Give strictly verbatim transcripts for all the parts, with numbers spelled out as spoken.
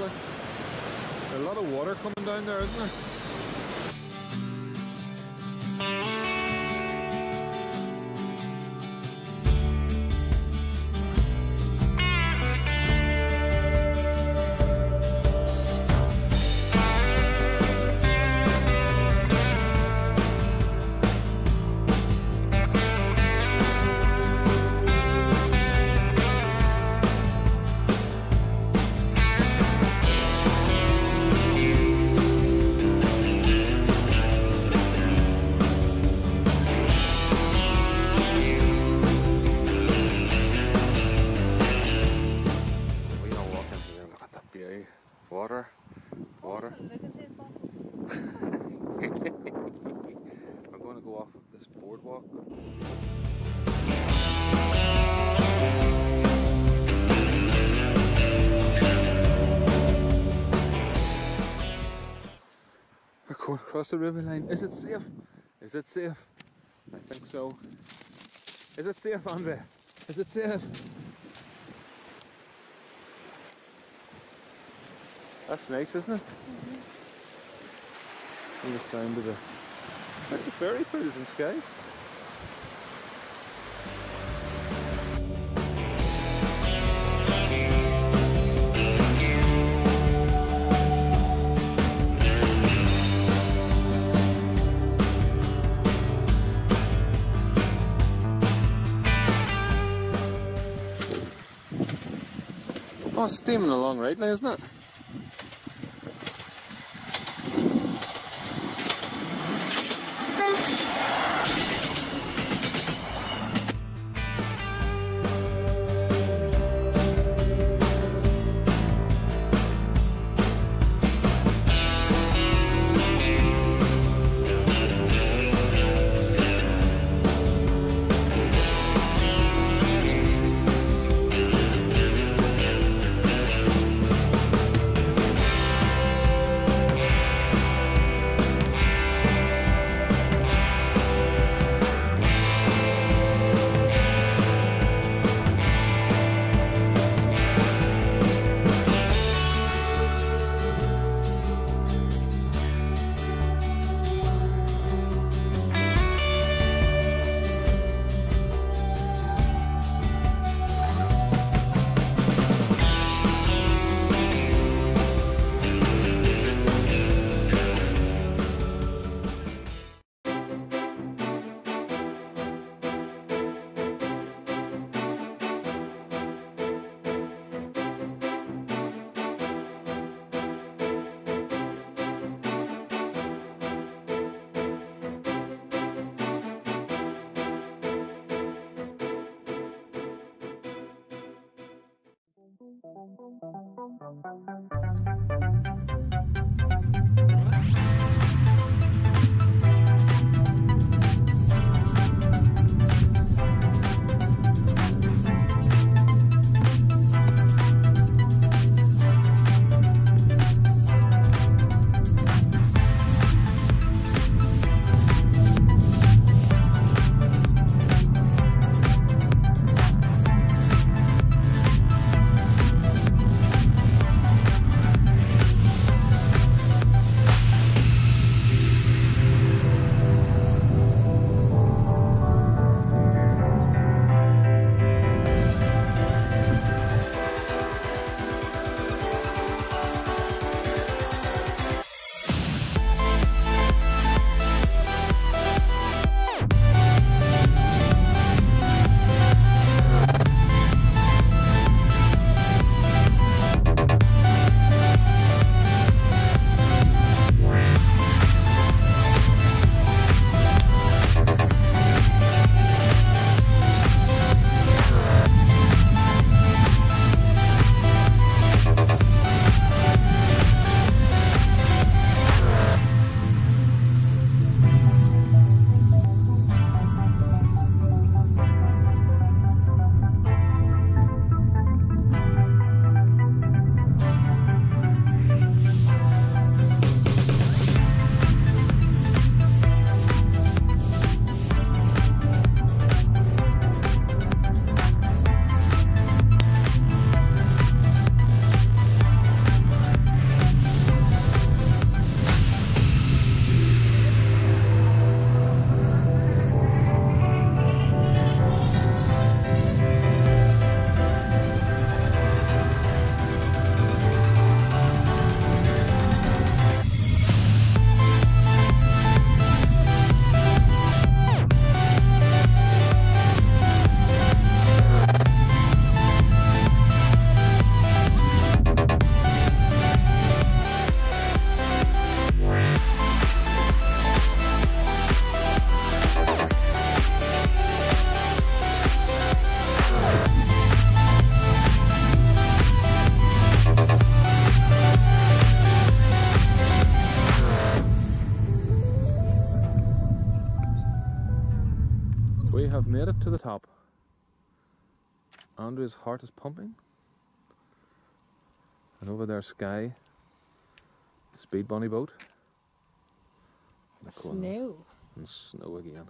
lovely. There's a lot of water coming down there, isn't there? Water, water. Oh, look at the bottles. I'm going to go off this boardwalk. We're going across the river line. Is it safe? Is it safe? I think so. Is it safe, Andre? Is it safe? That's nice, isn't it? Mm-hmm. And the sound of the... It's like the fairy pools in Skye. Oh, it's steaming along rightly, isn't it? have made it to the top. Andrew's heart is pumping. And over there, Skye, the speed bunny boat. Snow. And snow again.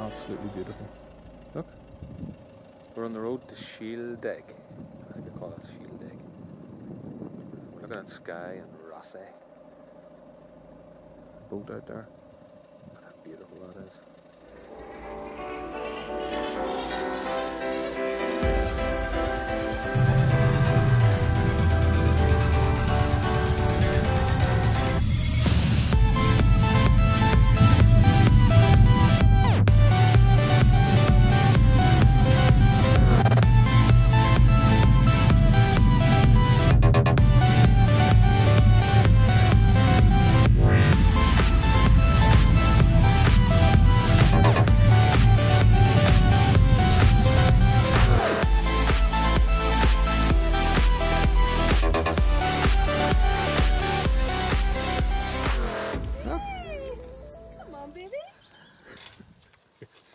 Absolutely beautiful. Look, we're on the road to Shieldaig. I think they call it Shieldaig. We're looking at Skye and Rossi. Boat out there. Look how beautiful that is.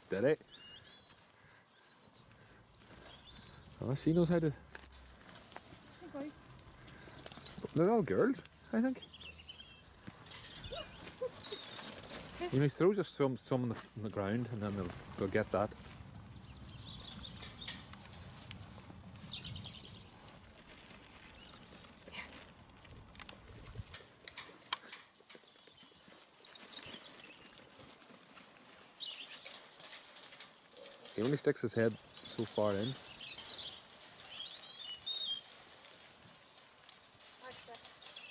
Did it? Oh, she knows how to. Hey boys. They're all girls, I think. You know, he throws us some, some on, the, on the ground, and then we'll go get that. He only sticks his head so far in.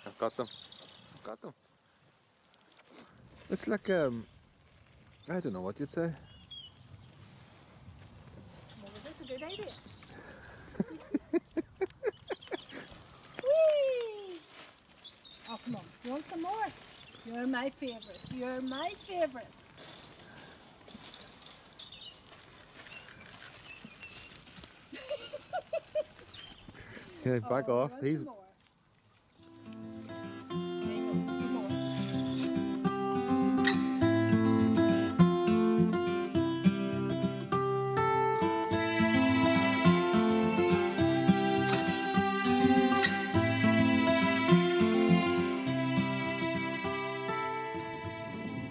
I've got them. I've got them. It's like, um, I don't know what you'd say. Well, is this a good idea? Whee! Oh, come on. You want some more? You're my favourite. You're my favourite. Yeah, back oh, off. He's. More.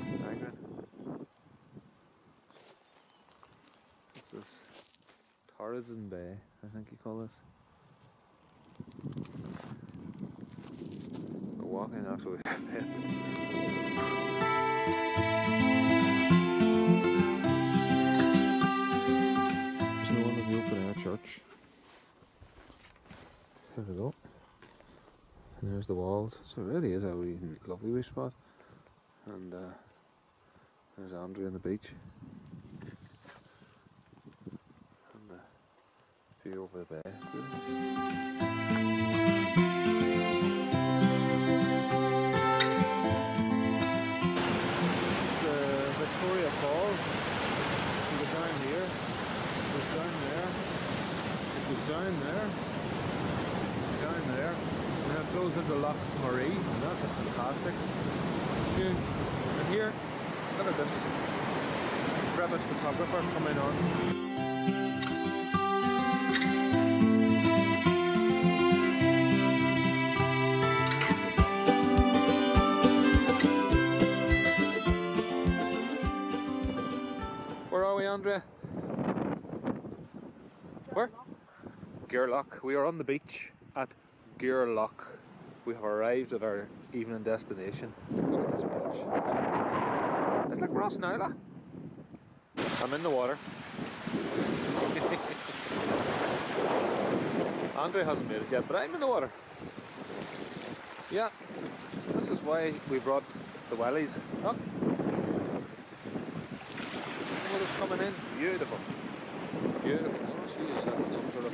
Staggering. This is Torridon Bay, I think you call this. Walking after we've been. Snowing is the open air church. There we go. and here's the walls. So it really is a wee, lovely wee spot. And uh, there's Andrew on the beach, and a view over the bay. This is uh, Victoria Falls. It goes down here, it goes down there, it goes down there, down there, and it goes into Loch Murray, and that's a fantastic view. And here, look at this intrepid photographer coming on. Where are we, Andrea? Where? Gairloch. We are on the beach at Gairloch. We have arrived at our evening destination. Look at this beach. It's like Ross Nyla. I'm in the water. Andrea hasn't made it yet, but I'm in the water. Yeah, this is why we brought the wellies up. Is coming in. Beautiful. Beautiful. Oh, she's uh, some sort of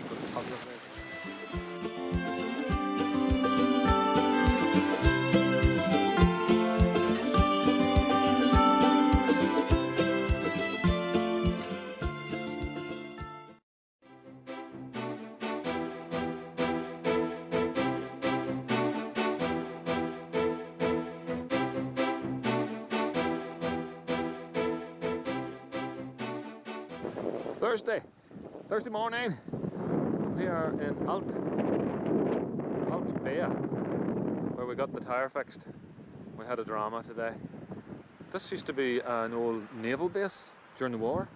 Thursday, Thursday morning, we are in Alt, Alt Bay, where we got the tyre fixed. We had a drama today. This used to be an old naval base during the war,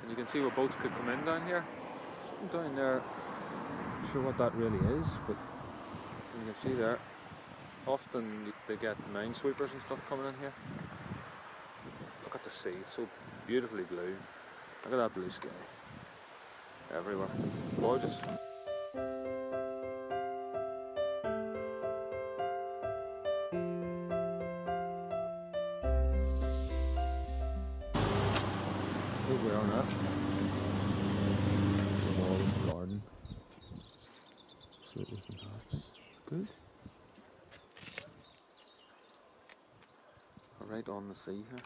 and you can see where boats could come in down here. Something down there, not sure what that really is, but you can see there, often they get minesweepers and stuff coming in here. Look at the sea, it's so beautifully blue. Look at that blue sky everywhere. Gorgeous. Here we are now. It's the walled garden. Absolutely fantastic. Good. We're right on the sea here.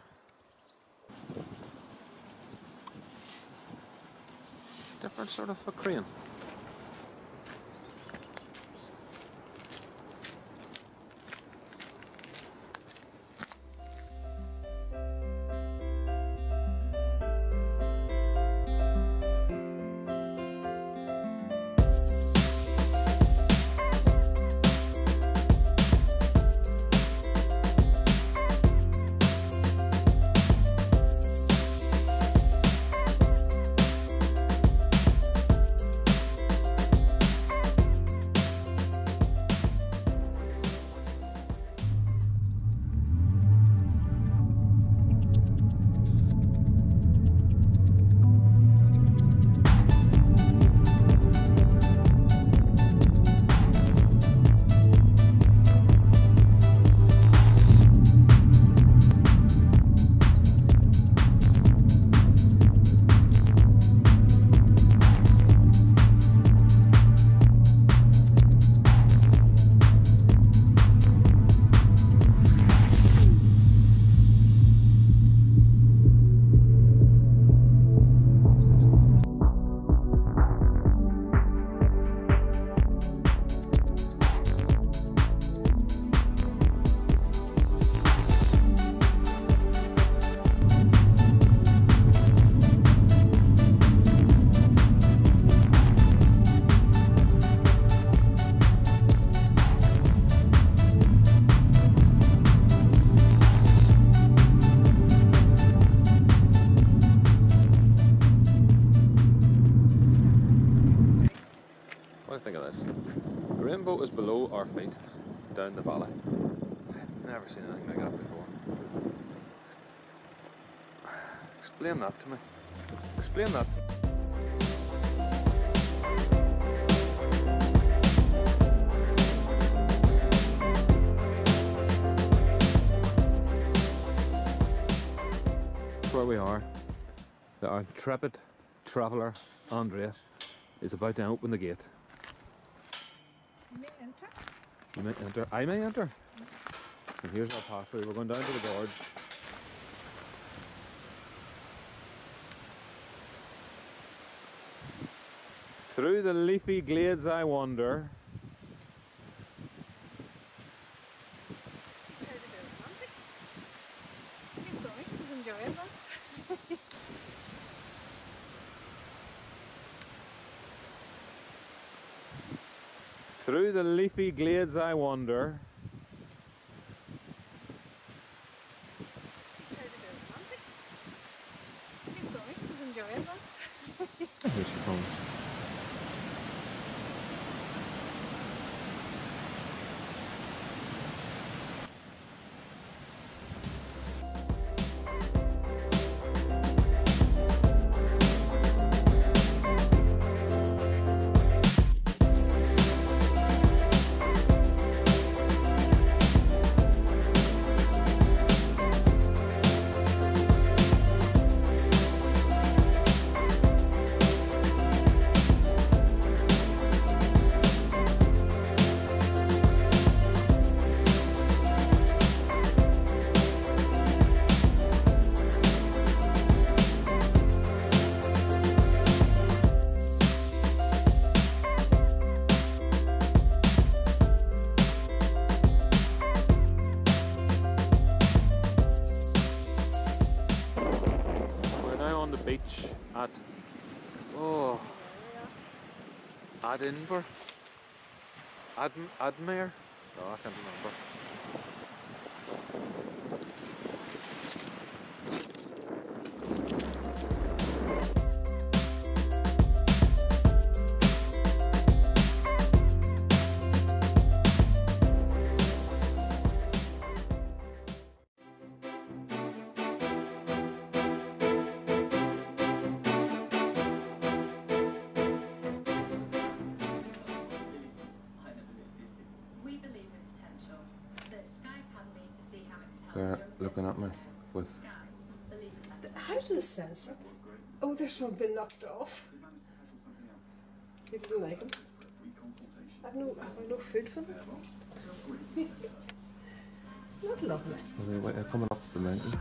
Different sort of a crane. Was below our feet, down the valley. I've never seen anything like that before. Explain that to me. Explain that to me. that our intrepid traveller, Andrea, is about to open the gate. You may enter. You may enter. I may enter. Mm-hmm. And here's our pathway. We're going down to the gorge. Through the leafy glades I wander. He's trying to do it romantic. Keep going, he's enjoying that. Through the leafy glades I wander. He's trying to do it romantic. Keep going, he's enjoying that. Here she comes. At oh, Adinver, Ad Admere. No, I can't remember. They're looking at me with... How do they sense it? Oh, this one's been knocked off. You didn't like them. I've no, have I no food for them? Not lovely. Well, they're coming up the mountain.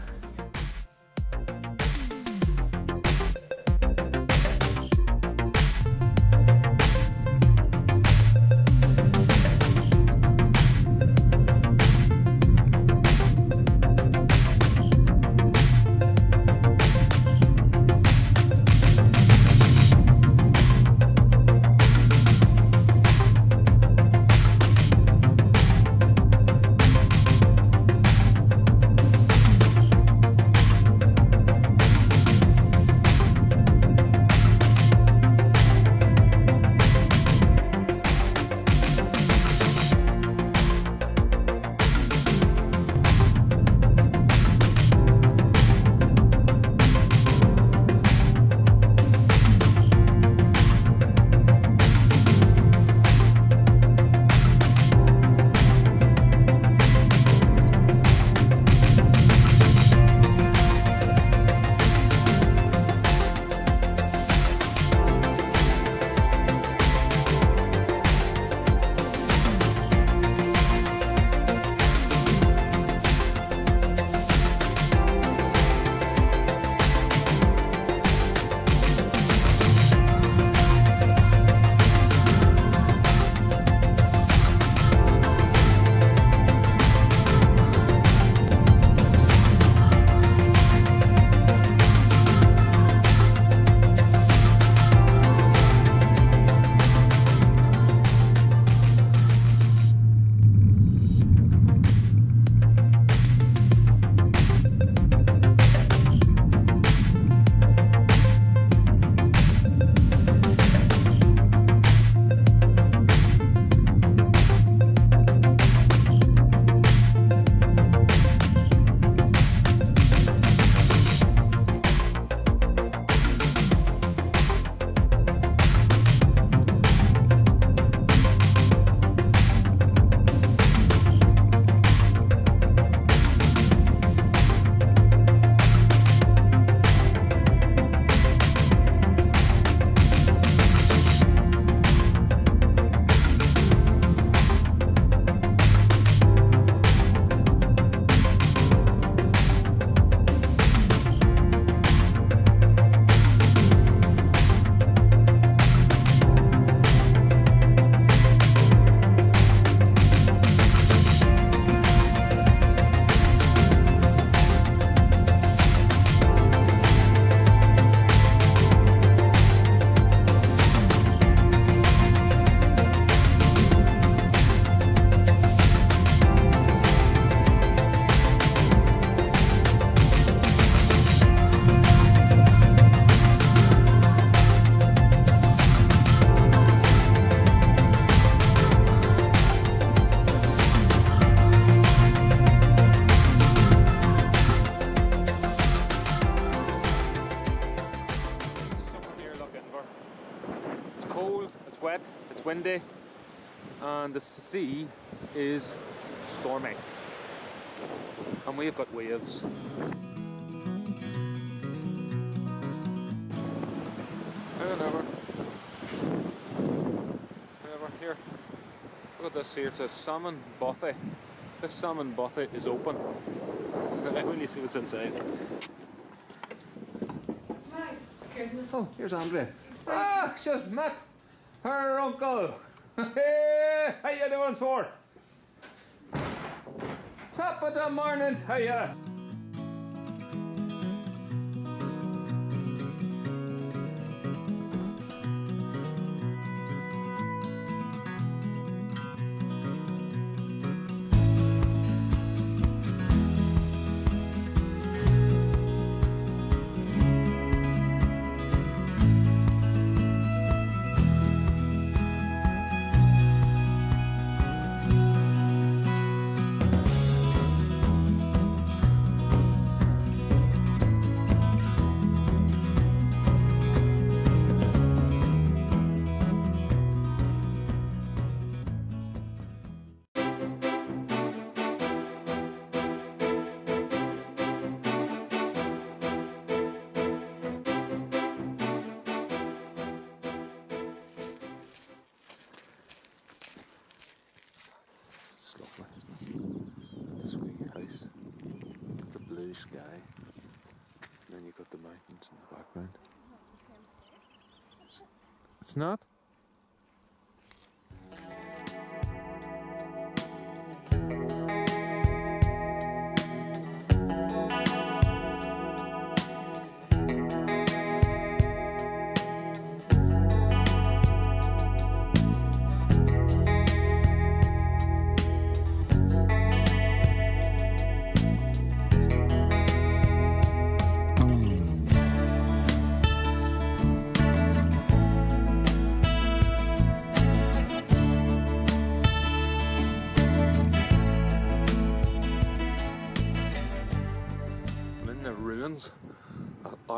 cold, it's wet, it's windy, and the sea is stormy. And we've got waves. And over. Over here. Look at this here, it says Salmon Bothy. This Salmon Bothy is open. I really see what's inside. My goodness. Oh, here's Andrea. Ah, she's met her uncle. Hey, how you doing, sir? Top of the morning to ya. Sky, and then you've got the mountains in the background. It's not?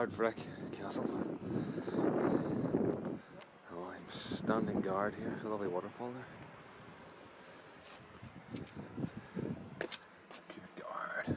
Ardvreck Castle. Oh, I'm standing guard here. There's a lovely waterfall there. Good guard.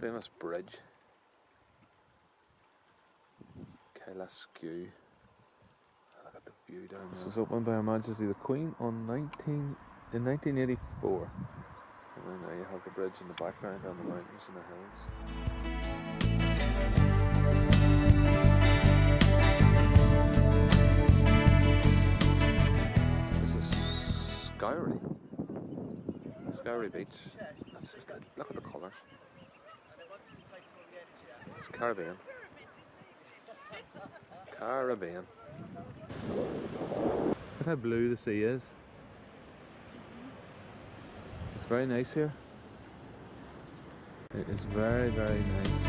Famous bridge, Skourie. Look at the view down. This was opened by Her Majesty the Queen on nineteen in nineteen eighty-four. And then now you have the bridge in the background and the mountains and the hills. This is Skourie, Skourie Beach. That's just a, look at the colours. It's Caribbean. Caribbean. Look how blue the sea is. It's very nice here. It is very, very nice.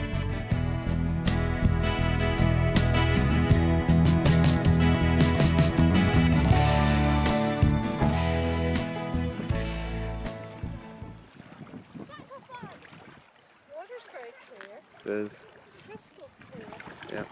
there's... It's crystal clear. Yeah.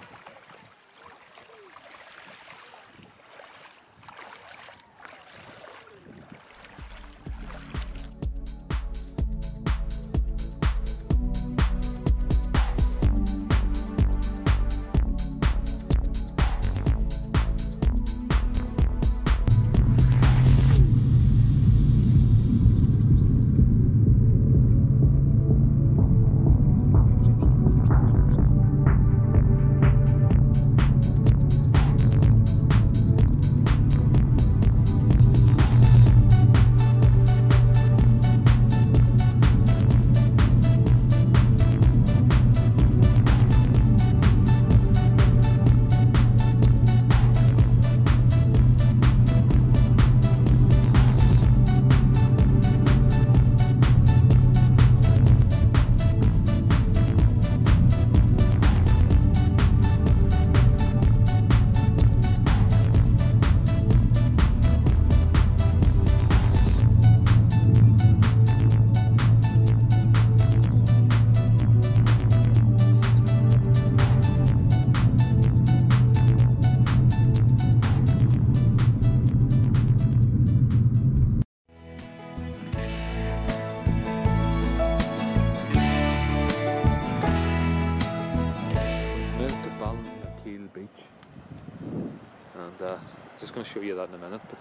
And uh, just going to show you that in a minute, but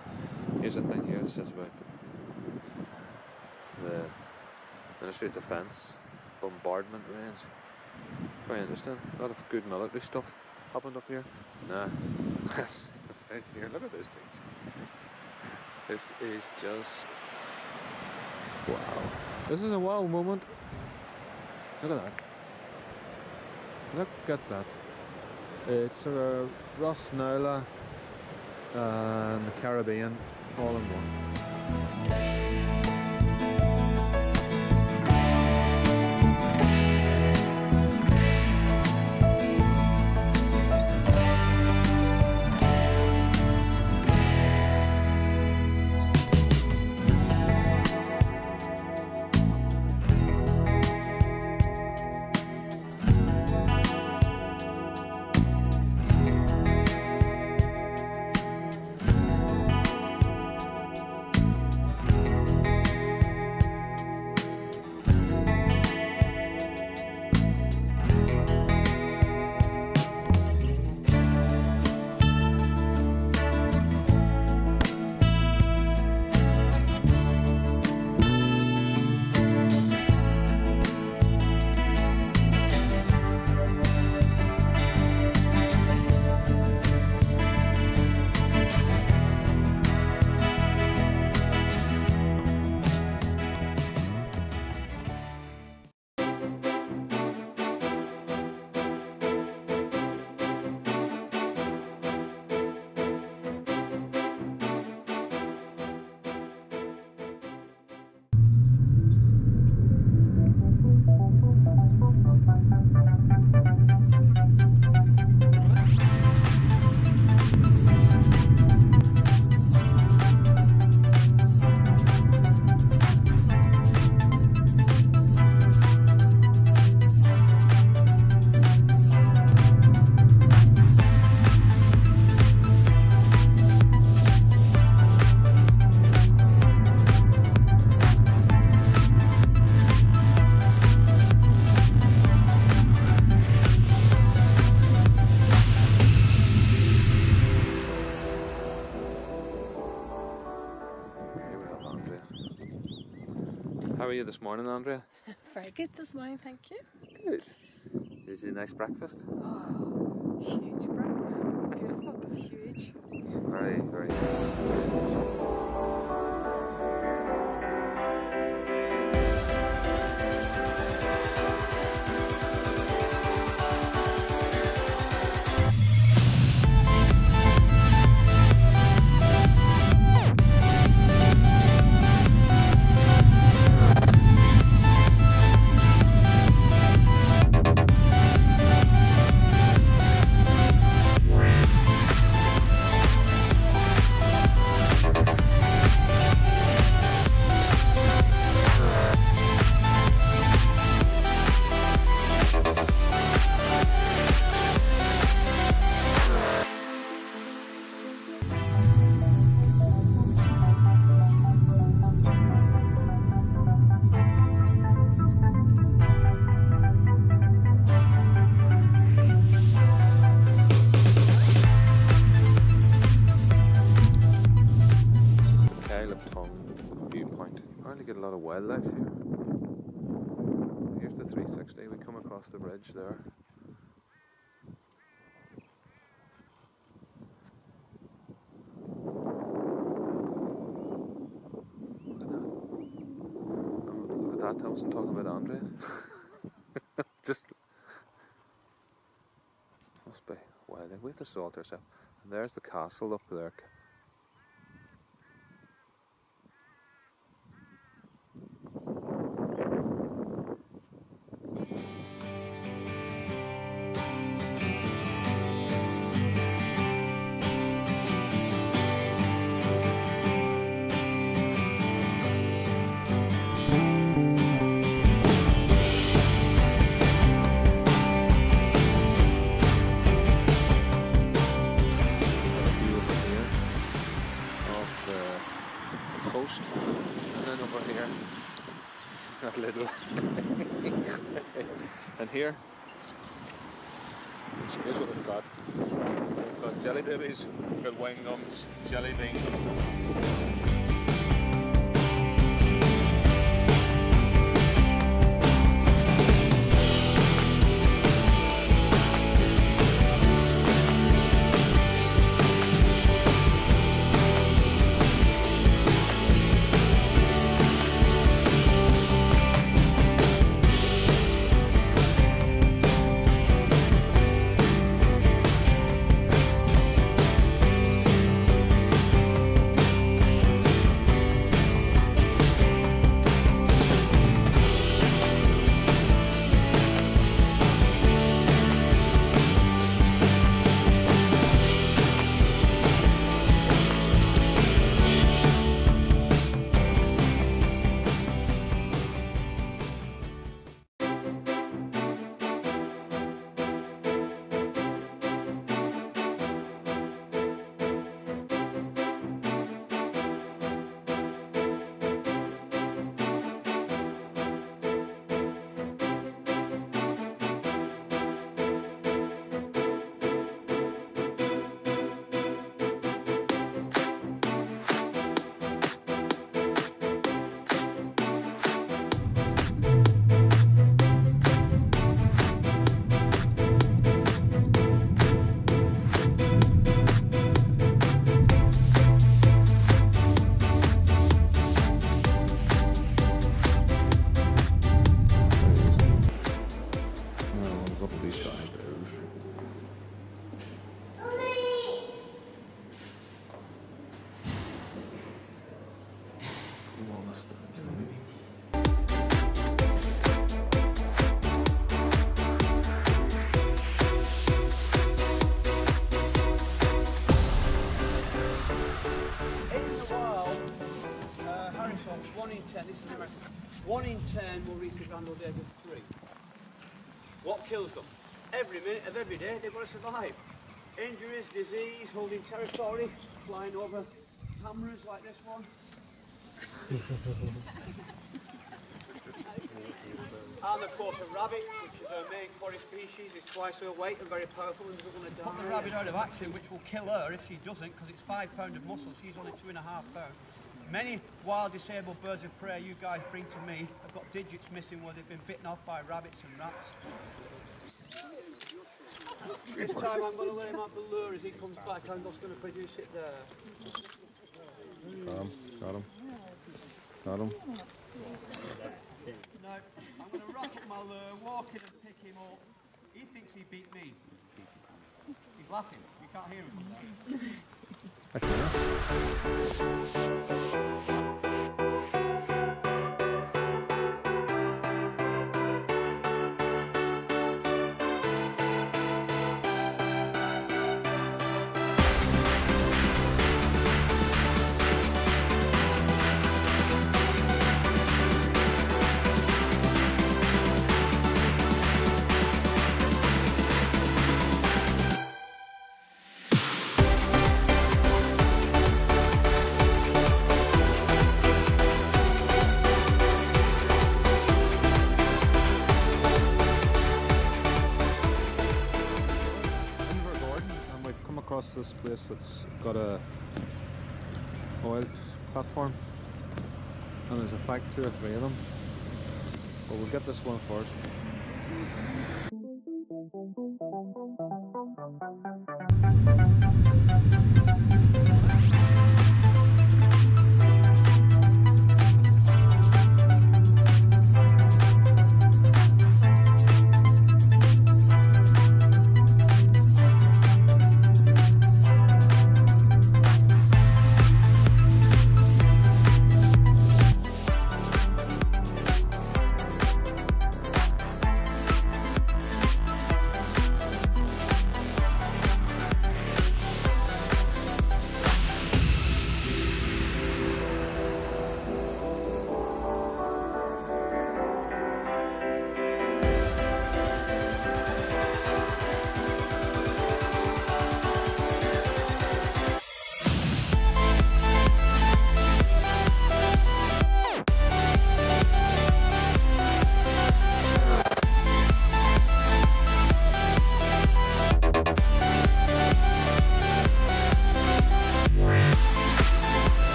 here's the thing here, it says about the Ministry of Defence bombardment range. Very interesting, a lot of good military stuff happened up here. Nah, that's right here, look at this beach. This is just, wow. This is a wow moment. Look at that. Look at that. It's a Ross Nowla and the Caribbean all in one. How are you this morning, Andrea? Very good this morning, thank you. Good. Is it a nice breakfast? Oh, huge breakfast. Beautiful, but huge. Very, very nice. from viewpoint. You probably get a lot of wildlife here. Here's the three sixty, we come across the bridge there. Look at that. Look at that, I wasn't talking about Andre. Just must be wild. We have to sort ourselves. And there's the castle up there. Little and here, here's what we've got. We've got jelly babies, we've got wine gums, jelly beans. One in ten will reach the grand old age of three. What kills them? Every minute of every day they've got to survive. Injuries, disease, holding territory, flying over cameras like this one. And of course a rabbit, which is her main quarry species, is twice her weight and very powerful and doesn't want to die. Put the rabbit out of action, which will kill her if she doesn't, because it's five pounds of muscle, she's only two and a half pounds. Many wild disabled birds of prey you guys bring to me have got digits missing where they've been bitten off by rabbits and rats. This time I'm going to let him out the lure as he comes back. I'm just going to produce it there. Got him, got him, got him. No, I'm going to rocket my lure, walk in and pick him up. He thinks he beat me. He's laughing, you can't hear him. Okay. This place that's got a oiled platform. and there's a fact two or three of them, but we'll get this one first.